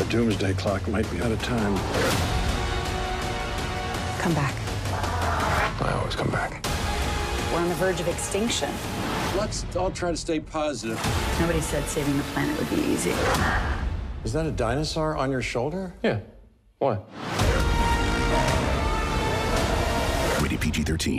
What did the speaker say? The doomsday clock might be out of time. Come back. I always come back. We're on the verge of extinction. Let's all try to stay positive. Nobody said saving the planet would be easy. Is that a dinosaur on your shoulder? Yeah. Why? Rated PG-13.